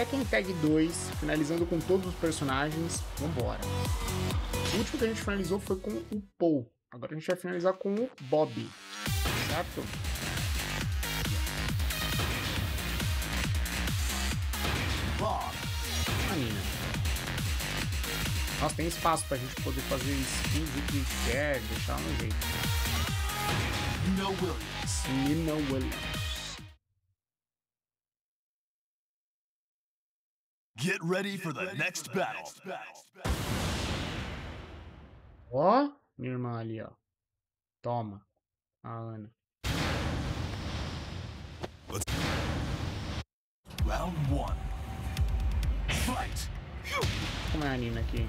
Tekken Tag 2, finalizando com todos os personagens, vambora. O último que a gente finalizou foi com o Paul, agora a gente vai finalizar com o Bob, certo? Bob, a Nina. Nossa, tem espaço pra gente poder fazer skins do que quer, deixar no jeito. Nina Williams. Get ready for the next battle. Ó, minha irmã ali, ó. Toma. A Ana. Round 1. Fight. Como é a Nina aqui?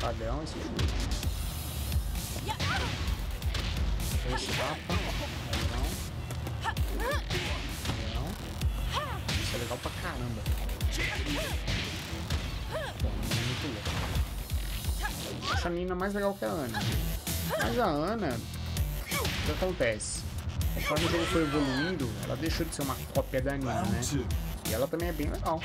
Padrão esse chute. Esse tapa. Padrão. Isso é legal pra caramba. Bom, acho a Nina mais legal que a Ana. Mas a Ana, o que acontece? Conforme o jogo foi evoluindo, ela deixou de ser uma cópia da Nina, né? E ela também é bem legal.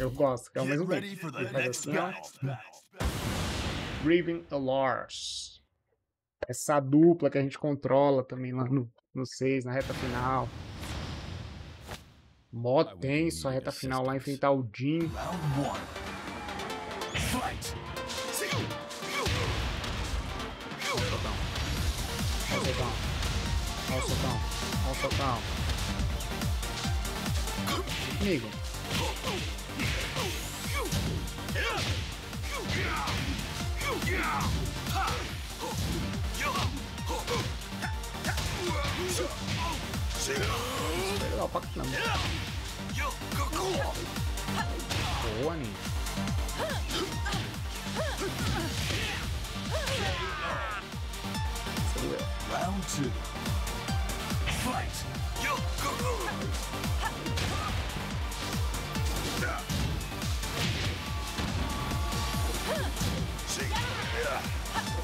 Eu gosto, que é o mesmo tempo. Ele faz assim, ó. Raven e Lars. Essa dupla que a gente controla também lá no 6, na reta final. Mó tenso a reta final lá, enfrentar o Jin. Olha o socão. Amigo. Boa, Nina. Round 2. Fight.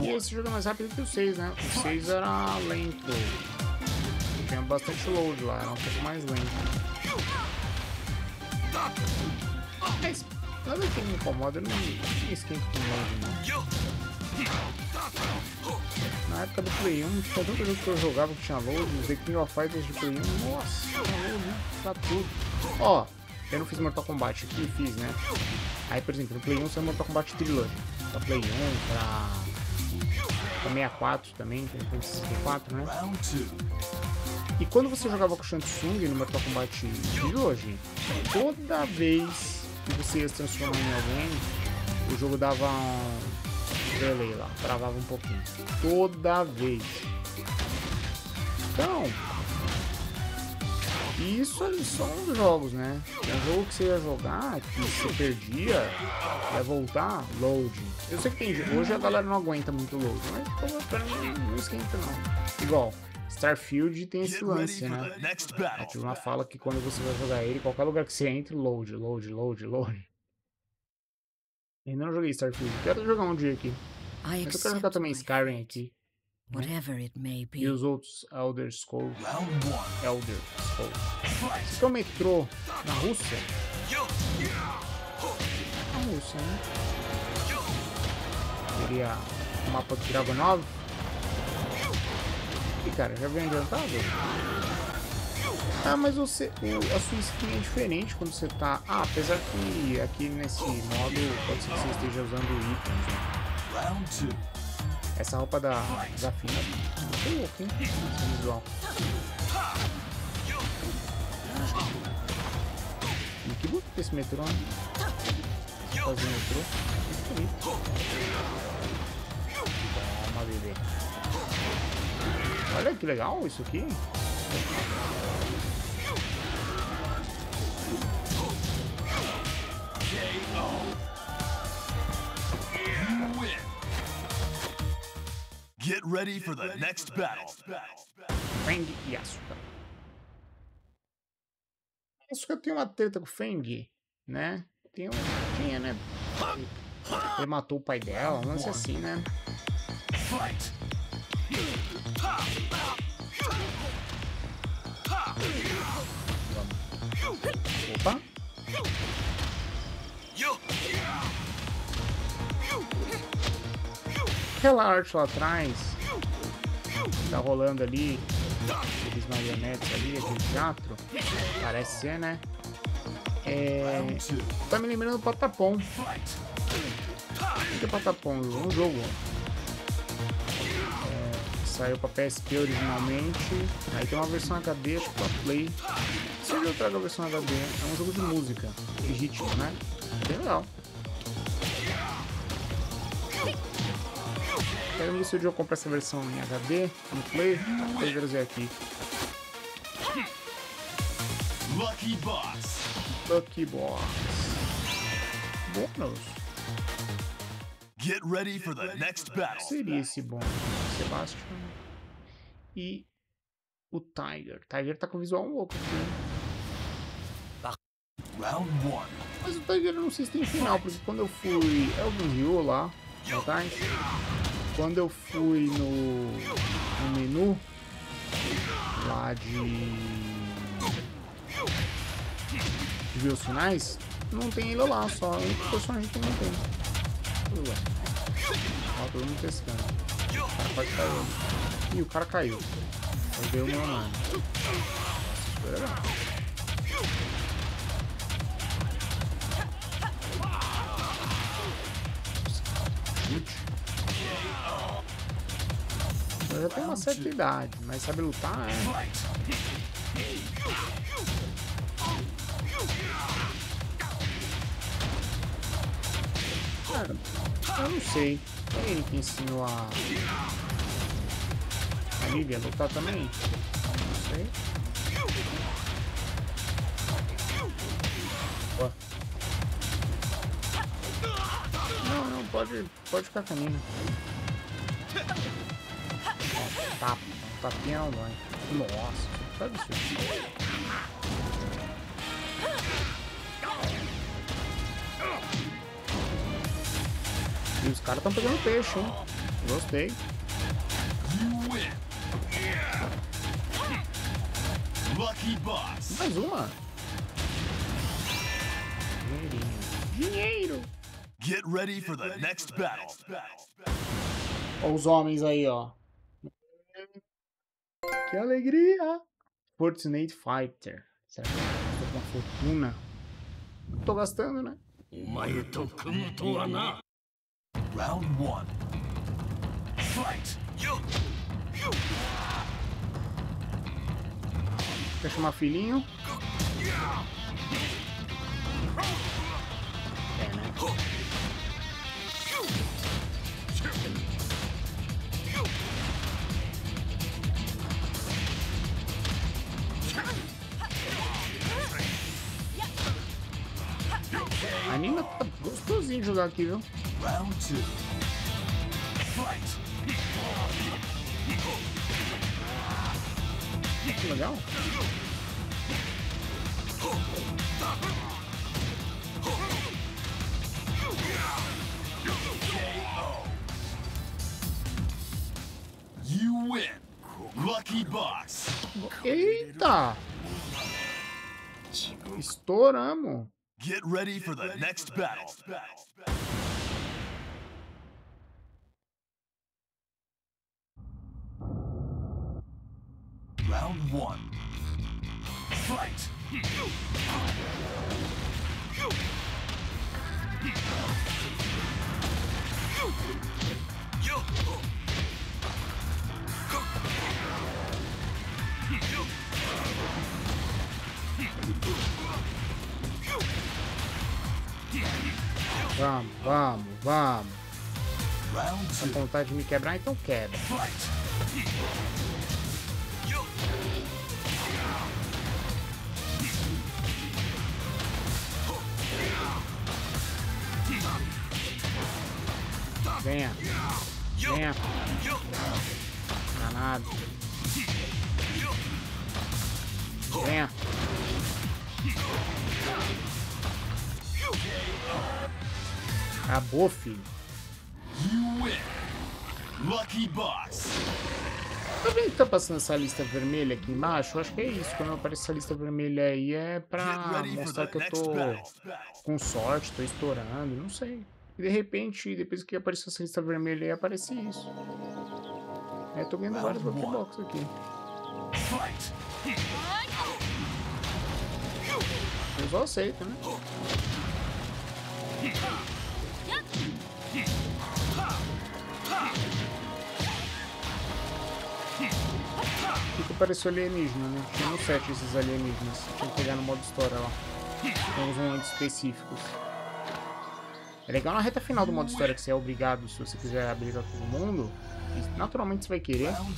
E esse jogo é mais rápido que o 6, né? O 6 era lento. Tinha bastante load lá, era um pouco mais lento. Mas nada que me incomoda, eu não esquento com load, não. Na época do Play 1, tinha tanto jogo que eu jogava que tinha load, mas The King of Fighters de Play 1, nossa, tá tudo. Ó, eu não fiz Mortal Kombat aqui, fiz, né? Aí, por exemplo, no Play 1 saiu Mortal Kombat Trilogy. Pra Play 1, pra 64 também, pra 64, né? E quando você jogava com o Shansung no Mortal Kombat Trilogy, toda vez que você ia se transformar em alguém, o jogo dava um delay lá, travava um pouquinho. Toda vez. Então, isso ali são os jogos, né? É um jogo que você ia jogar, que você perdia, vai voltar, load. Eu sei que tem, hoje a galera não aguenta muito load, mas pra mim não esquenta não. Igual, Starfield tem esse lance, né? A turma fala que quando você vai jogar ele, qualquer lugar que você entre, load. Eu ainda não joguei Starfield, quero jogar um dia aqui. Mas eu quero jogar também Skyrim aqui. Whatever it may be. E os outros Elder Scrolls. Isso aqui é o metrô na Rússia? Na Rússia, né? Seria o mapa do Dragonov? E cara, já vem adiantado? Ah, mas a sua skin é diferente quando você tá... Ah, apesar que aqui nesse modo pode ser que você esteja usando itens, né? Round 2. Essa roupa da Fina é muito louca, hein? Esse visual. E que bonito esse metrô, né? Fazer metrô. Que bonito. Toma, bebê. Olha que legal isso aqui. Get ready for the next battle. Feng e Asuka. Asuka tem uma treta com o Feng, né? Tem uma tinha, né? Ele matou o pai dela, um lance assim, né? Opa! Aquela arte lá atrás tá rolando ali, aqueles marionetes ali, aquele teatro, parece ser, né? Tá me lembrando do Patapom. O que é Patapom? Um jogo. Saiu pra PSP originalmente, aí tem uma versão HD, acho que pra Play. Se eu trago a versão HD, é um jogo de música, de ritmo, né? Bem legal. Quero ver se o jogo compra essa versão em HD, no Play, pra eu ver aqui. Lucky Boss. Lucky Boss. Bônus. Get ready for the next battle. Seria esse bônus, Sebastian. E o Tiger. O Tiger tá com visual louco aqui. Round 1. Mas o Tiger eu não sei se tem final, porque quando eu fui Elden lá, atrás, quando eu fui no menu lá de ver os finais, não tem ele lá, só o único personagem que não tem. Ué. Ó, todo mundo pescando. O cara quase caiu. Ih, o cara caiu. Eu dei o meu nome. Eu já tenho uma certa idade, mas sabe lutar, é. Cara, eu não sei. É ele que ensinou a Lígia a lutar também? Não sei. Boa. Não, não, pode ficar com a Nina. Tapa, tapinha não dói. Nossa, que absurdo. E os caras estão pegando peixe, hein? Gostei. Mais uma. Dinheirinho. Dinheiro. Get ready for the next battle. Olha os homens aí, ó. Que alegria! Fortnite Fighter. Será que eu tô com uma fortuna? Não tô gastando, né? Round 1. Fight! Quer chamar filhinho? É, né? A Nina tá gostosinho de jogar aqui, viu? Round 2. Fight! Que legal! You win! Lucky Boss! Eita! Estouramos! Get ready for the next battle. Round 1. Fight. Vamos, vamos, vamos. Tá com vontade de me quebrar, então quebra. Venha. Venha. Danado. Venha. Acabou, filho. Lucky Boss. Também tá passando essa lista vermelha aqui embaixo. Acho que é isso. Quando aparece essa lista vermelha aí é pra mostrar que eu tô com sorte, tô estourando, não sei. E de repente, depois que apareceu essa lista vermelha aí, aparece isso. É, tô ganhando vários Lucky Box aqui. Eu só aceito, né? O que pareceu alienígena, né? Tinha no set esses alienígenas. Tinha que pegar no modo história, ó. Tem uns momentos específicos. É legal na reta final do modo história que você é obrigado, se você quiser habilitar todo mundo, e naturalmente você vai querer. Tem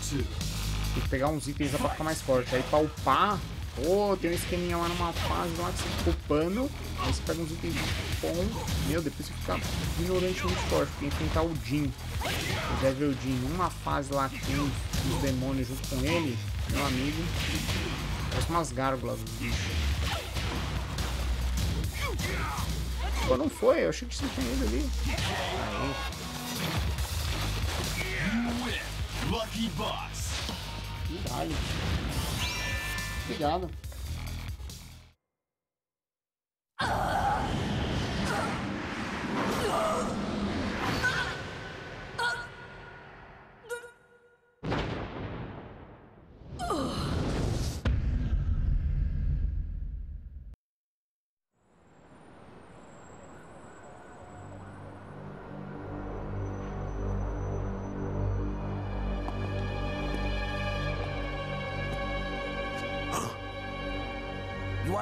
que pegar uns itens lá pra ficar mais forte. Aí pra upar, oh, tem um esqueminha lá numa fase lá que você fica upando. Aí você pega uns itens bom. Meu, depois você fica ignorante muito forte. Tem que enfrentar o Jin. O Devil Jin, numa fase lá que tem os demônios junto com ele, meu amigo, parece umas gárgulas. Pô, não foi? Eu achei que você tinha ido ali. Aí. Lucky Boss. Cuidado. Obrigado.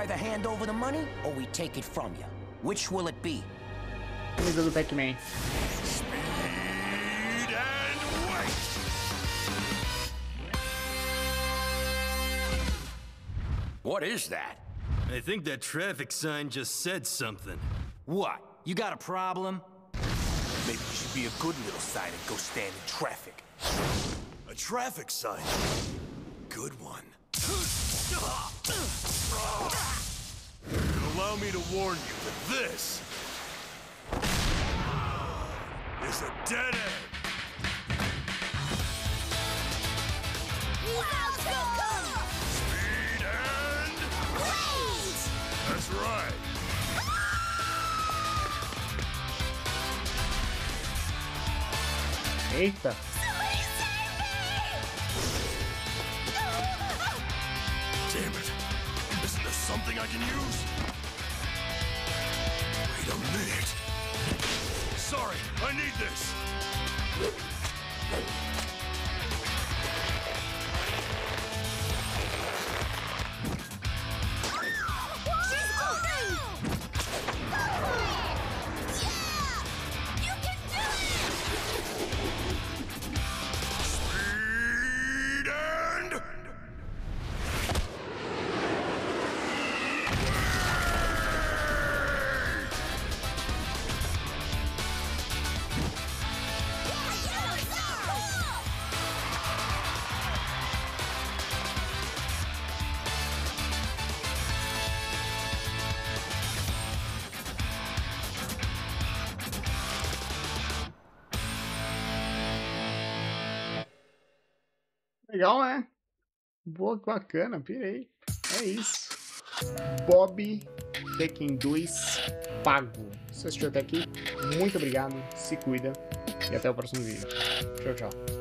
Either hand over the money or we take it from you. Which will it be? Camisa do Pac-Man. Speed and weight. What is that? I think that traffic sign just said something. What? You got a problem? Maybe you should be a good little sign and go stand in traffic. A traffic sign? Good one. Allow me to warn you that this is a dead end. Wow, so cool. Speed and wait. That's right. Eita. Something I can use? Wait a minute. Sorry, I need this. She's moving! Yeah! You can do it! Speed and... Legal, né? Boa, bacana, pirei. É isso. Bob, Tekken 2, pago. Se você assistiu até aqui, muito obrigado, se cuida e até o próximo vídeo. Tchau, tchau.